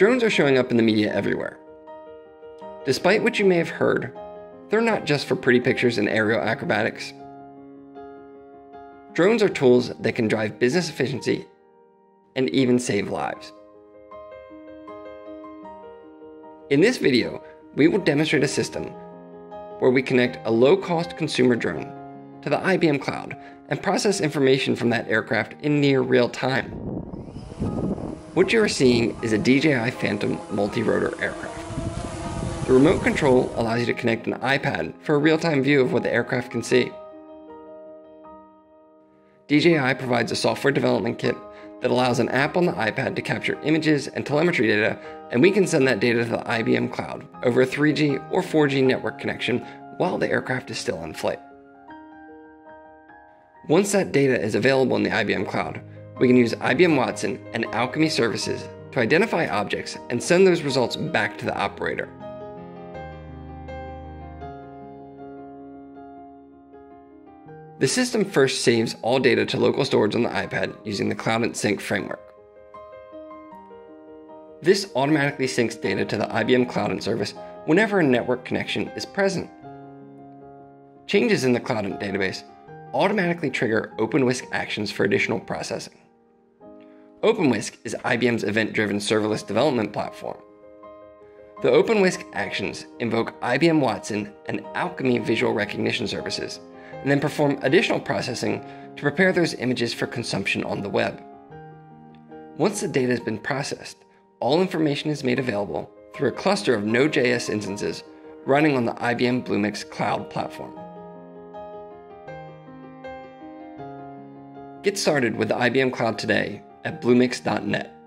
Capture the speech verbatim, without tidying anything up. Drones are showing up in the media everywhere. Despite what you may have heard, they're not just for pretty pictures and aerial acrobatics. Drones are tools that can drive business efficiency and even save lives. In this video, we will demonstrate a system where we connect a low-cost consumer drone to the I B M cloud and process information from that aircraft in near real time. What you are seeing is a D J I Phantom multi-rotor aircraft. The remote control allows you to connect an iPad for a real-time view of what the aircraft can see. D J I provides a software development kit that allows an app on the iPad to capture images and telemetry data, and we can send that data to the I B M cloud over a three G or four G network connection while the aircraft is still in flight. Once that data is available in the I B M cloud, we can use I B M Watson and Alchemy services to identify objects and send those results back to the operator. The system first saves all data to local storage on the iPad using the Cloudant Sync framework. This automatically syncs data to the I B M Cloudant service whenever a network connection is present. Changes in the Cloudant database automatically trigger OpenWhisk actions for additional processing. OpenWhisk is I B M's event-driven serverless development platform. The OpenWhisk actions invoke I B M Watson and Alchemy visual recognition services, and then perform additional processing to prepare those images for consumption on the web. Once the data has been processed, all information is made available through a cluster of Node dot J S instances running on the I B M Bluemix cloud platform. Get started with the I B M Cloud today at Bluemix dot net.